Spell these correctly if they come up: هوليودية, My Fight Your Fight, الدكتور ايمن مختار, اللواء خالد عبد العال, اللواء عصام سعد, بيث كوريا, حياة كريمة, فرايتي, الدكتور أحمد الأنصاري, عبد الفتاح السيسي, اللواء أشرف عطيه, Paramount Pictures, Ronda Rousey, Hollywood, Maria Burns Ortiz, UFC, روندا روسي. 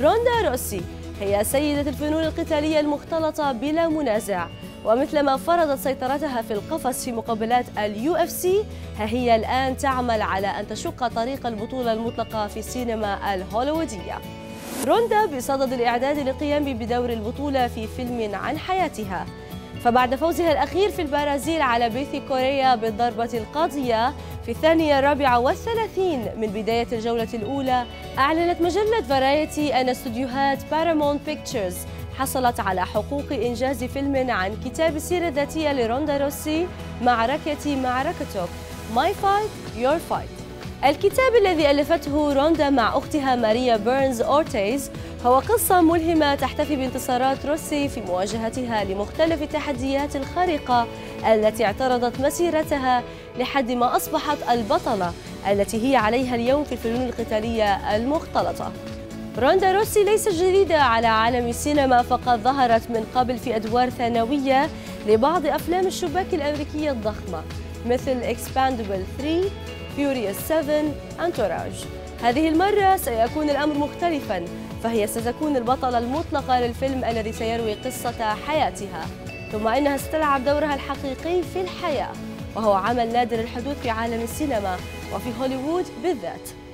روندا روسي هي سيدة الفنون القتالية المختلطة بلا منازع، ومثلما فرضت سيطرتها في القفص في مقابلات UFC هي الآن تعمل على أن تشق طريق البطولة المطلقة في السينما الهوليوودية. روندا بصدد الإعداد للقيام بدور البطولة في فيلم عن حياتها، فبعد فوزها الأخير في البرازيل على بيث كوريا بالضربة القاضية في الثانية 34 من بداية الجولة الأولى، أعلنت مجلة فرايتي أن استوديوهات Paramount Pictures حصلت على حقوق إنجاز فيلم عن كتاب السيرة الذاتية لروندا روسي، معركتك My Fight Your Fight. الكتاب الذي ألفته روندا مع أختها ماريا بيرنز أورتيز هو قصة ملهمة تحتفي بانتصارات روسي في مواجهتها لمختلف التحديات الخارقة التي اعترضت مسيرتها لحد ما أصبحت البطلة التي هي عليها اليوم في الفنون القتالية المختلطة. روندا روسي ليست جديدة على عالم السينما، فقد ظهرت من قبل في أدوار ثانوية لبعض أفلام الشباك الأمريكية الضخمة مثل Expandables 3، Furious 7، Entourage. هذه المرة سيكون الأمر مختلفاً، فهي ستكون البطلة المطلقة للفيلم الذي سيروي قصة حياتها، ثم إنها ستلعب دورها الحقيقي في الحياة، وهو عمل نادر الحدوث في عالم السينما وفي هوليوود بالذات.